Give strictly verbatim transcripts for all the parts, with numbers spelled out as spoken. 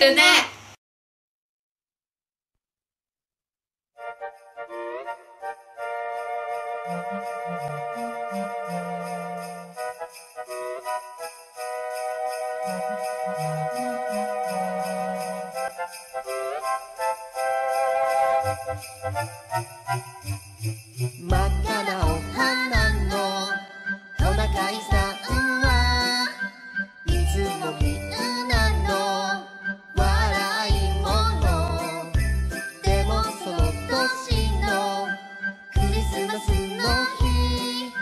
てね。真っ赤なお花のトナカイさんはいつもみんなの笑い者。でもその年のクリスマスの日、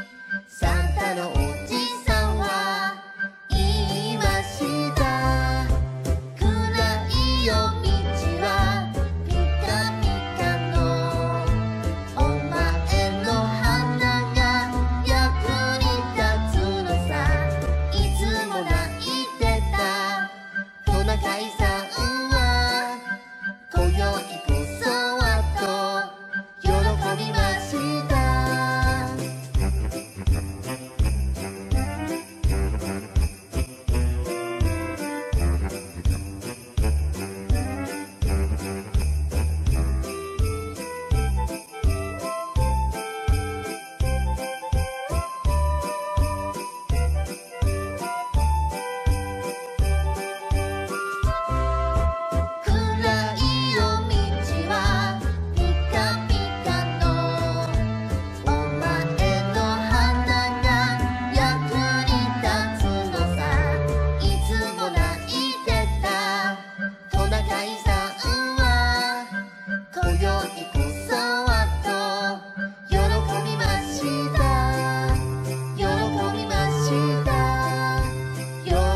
サンタのおじさんは言いました。暗い夜道はピカピカのお前の花が役に立つのさ。いつも泣いてたトナカイさんは今宵こそはと喜びました。「暗い夜道はピカピカの」「お前の花が役に立つのさ」「いつも泣いてたトナカイさんは」「今宵こそはと喜びました」「喜びました」「喜びました」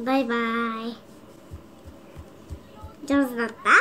バイバイ。上手だった？